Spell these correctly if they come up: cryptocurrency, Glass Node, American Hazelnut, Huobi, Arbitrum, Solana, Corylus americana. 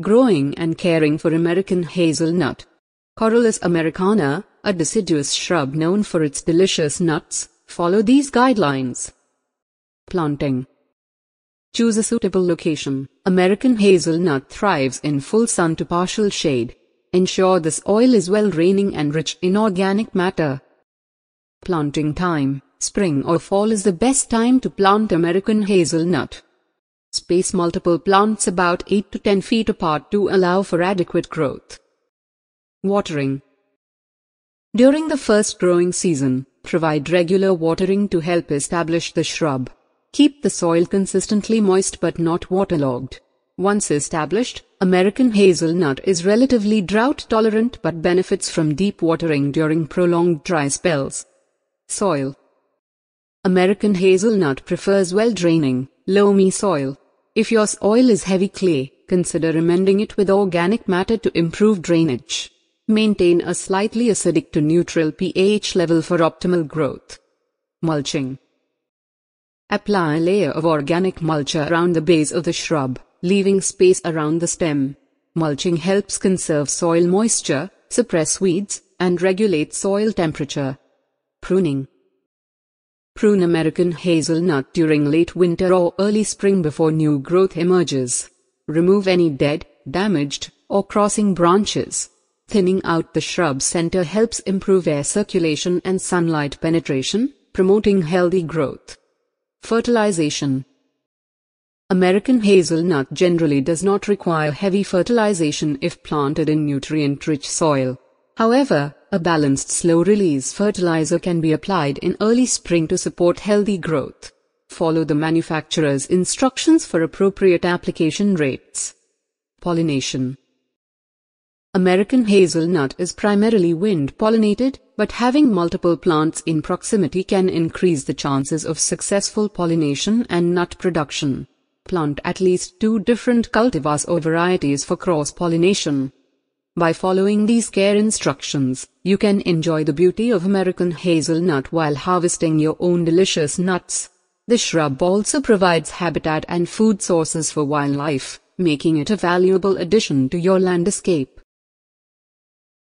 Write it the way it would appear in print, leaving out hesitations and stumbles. growing and caring for American hazelnut. Corylus americana, a deciduous shrub known for its delicious nuts, follow these guidelines. Planting. Choose a suitable location. American hazelnut thrives in full sun to partial shade. Ensure the soil is well draining and rich in organic matter. Planting time. Spring or fall is the best time to plant American hazelnut. Space multiple plants about 8 to 10 feet apart to allow for adequate growth. Watering. During the first growing season, provide regular watering to help establish the shrub. Keep the soil consistently moist but not waterlogged. Once established, American hazelnut is relatively drought-tolerant but benefits from deep watering during prolonged dry spells. Soil. American hazelnut prefers well-draining, loamy soil. If your soil is heavy clay, consider amending it with organic matter to improve drainage. Maintain a slightly acidic to neutral pH level for optimal growth. Mulching. Apply a layer of organic mulch around the base of the shrub, leaving space around the stem. Mulching helps conserve soil moisture, suppress weeds, and regulate soil temperature. Pruning. Prune American hazelnut during late winter or early spring before new growth emerges. Remove any dead, damaged, or crossing branches. Thinning out the shrub center helps improve air circulation and sunlight penetration, promoting healthy growth. Fertilization. American hazelnut generally does not require heavy fertilization if planted in nutrient-rich soil. However, a balanced slow-release fertilizer can be applied in early spring to support healthy growth. Follow the manufacturer's instructions for appropriate application rates. Pollination. American hazelnut is primarily wind-pollinated, but having multiple plants in proximity can increase the chances of successful pollination and nut production. Plant at least 2 different cultivars or varieties for cross-pollination. By following these care instructions, you can enjoy the beauty of American hazelnut while harvesting your own delicious nuts. The shrub also provides habitat and food sources for wildlife, making it a valuable addition to your landscape.